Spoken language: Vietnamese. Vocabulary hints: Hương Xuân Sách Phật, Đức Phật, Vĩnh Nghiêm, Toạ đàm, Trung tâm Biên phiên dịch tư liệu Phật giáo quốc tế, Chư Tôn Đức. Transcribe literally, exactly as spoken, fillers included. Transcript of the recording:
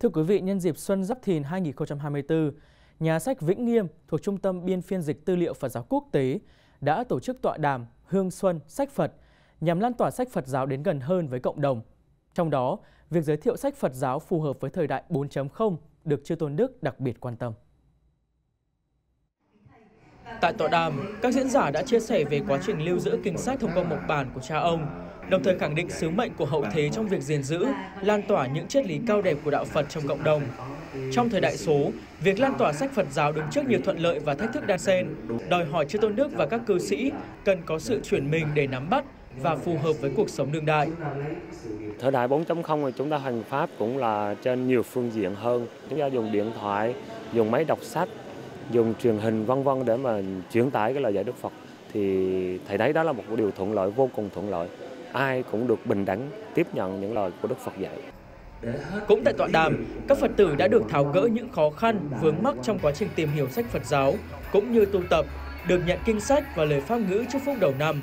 Thưa quý vị, nhân dịp Xuân Giáp Thìn hai nghìn không trăm hai mươi tư, nhà sách Vĩnh Nghiêm thuộc Trung tâm Biên phiên dịch tư liệu Phật giáo quốc tế đã tổ chức tọa đàm Hương Xuân Sách Phật nhằm lan tỏa sách Phật giáo đến gần hơn với cộng đồng. Trong đó, việc giới thiệu sách Phật giáo phù hợp với thời đại bốn chấm không được Chư Tôn Đức đặc biệt quan tâm. Tại tọa đàm, các diễn giả đã chia sẻ về quá trình lưu giữ kinh sách thông qua mộc bản của cha ông, đồng thời khẳng định sứ mệnh của hậu thế trong việc gìn giữ, lan tỏa những triết lý cao đẹp của đạo Phật trong cộng đồng. Trong thời đại số, việc lan tỏa sách Phật giáo đứng trước nhiều thuận lợi và thách thức đan xen, đòi hỏi Chư Tôn Đức và các cư sĩ cần có sự chuyển mình để nắm bắt và phù hợp với cuộc sống đương đại. Thời đại bốn chấm không thì chúng ta hành pháp cũng là trên nhiều phương diện hơn. Chúng ta dùng điện thoại, dùng máy đọc sách, dùng truyền hình vân vân để mà truyền tải cái lời dạy Đức Phật. Thì thầy thấy đó là một điều thuận lợi, vô cùng thuận lợi. Ai cũng được bình đẳng tiếp nhận những lời của Đức Phật dạy. Cũng tại tọa đàm, các Phật tử đã được tháo gỡ những khó khăn, vướng mắc trong quá trình tìm hiểu sách Phật giáo, cũng như tu tập, được nhận kinh sách và lời pháp ngữ chúc phúc đầu năm.